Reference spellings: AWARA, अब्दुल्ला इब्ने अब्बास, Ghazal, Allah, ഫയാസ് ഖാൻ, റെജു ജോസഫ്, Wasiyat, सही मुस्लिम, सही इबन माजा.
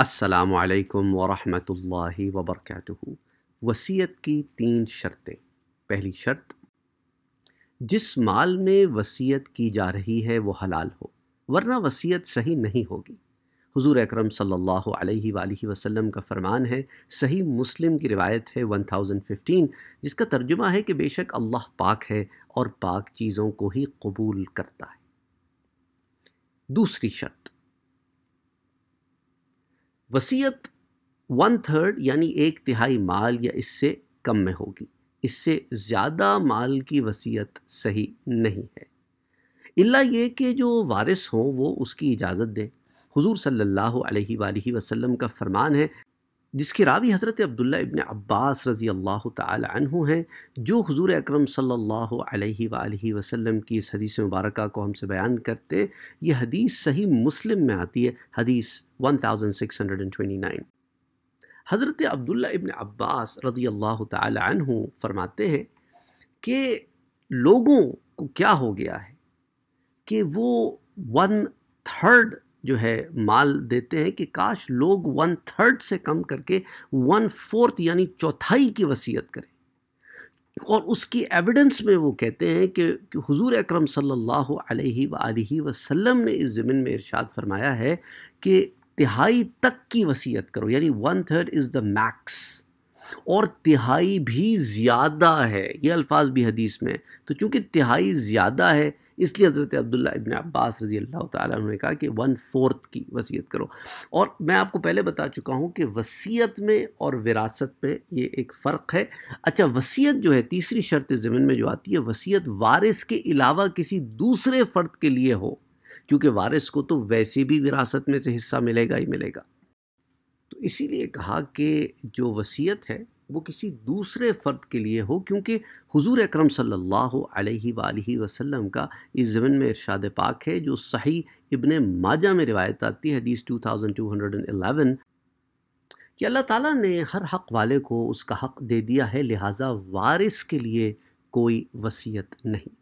अस्सलाम वालेकुम वरहमतुल्लाहि वबरकातुहू। वसीयत की 3 शर्तें। पहली शर्त, जिस माल में वसीयत की जा रही है वो हलाल हो, वरना वसीयत सही नहीं होगी। हुजूर अकरम सल्लल्लाहु अलैहि वालिहि वसल्लम का फ़रमान है, सही मुस्लिम की रिवायत है 1015, जिसका तर्जुमा है कि बेशक अल्लाह पाक है और पाक चीज़ों को ही कबूल करता है। दूसरी शर्त, वसीयत 1/3 यानी 1/3 माल या इससे कम में होगी। इससे ज़्यादा माल की वसीयत सही नहीं है, इल्ला ये कि जो वारिस हों वो उसकी इजाज़त दें। हुजूर सल्लल्लाहु अलैहि वसल्लम का फ़रमान है, जिसकी रावी हज़रत अब्दुल्ला इब्ने अब्बास रज़ी अल्लाह ताला अन्हु हैं, जो हुजूर अकरम सल्लल्लाहु अलैहि वसल्लम की इस हदीस मुबारक को हमसे बयान करते। ये हदीस सही मुस्लिम में आती है, हदीस 1629। हज़रत अब्दुल्ला इब्ने अब्बास रज़ी अल्लाह ताला अन्हु फरमाते हैं कि लोगों को क्या हो गया है कि वो 1/3 जो है माल देते हैं कि काश लोग 1/3 से कम करके 1/4 यानी 1/4 की वसीयत करें। और उसकी एविडेंस में वो कहते हैं कि हुजूर अकरम सल्लल्लाहु अलैहि वसल्लम ने इस ज़मीन में इरशाद फरमाया है कि 1/3 तक की वसीयत करो, यानी 1/3 इज़ द मैक्स और 1/3 भी ज़्यादा है। ये अल्फाज भी हदीस में। तो चूँकि 1/3 ज़्यादा है, इसलिए हज़रत अब्दुल्ला इब्ने अब्बास रज़ी अल्लाह ताला अन्हु ने कहा कि 1/4 की वसीयत करो। और मैं आपको पहले बता चुका हूँ कि वसीयत में और विरासत में ये एक फ़र्क है। अच्छा, वसीयत जो है, तीसरी शर्त ज़मीन में जो आती है, वसीयत वारिस के अलावा किसी दूसरे फ़र्द के लिए हो, क्योंकि वारिस को तो वैसे भी विरासत में से हिस्सा मिलेगा ही मिलेगा। तो इसीलिए कहा कि जो वसीयत है वो किसी दूसरे फ़र्द के लिए हो, क्योंकि हुजूर अकरम सल्लल्लाहु अलैहि वसल्लम का इस ज़मीन में इरशाद पाक है, जो सही इबन माजा में रिवायत आती है, हदीस 2211, कि अल्लाह ताला ने हर हक़ वाले को उसका हक़ दे दिया है, लिहाजा वारिस के लिए कोई वसीयत नहीं।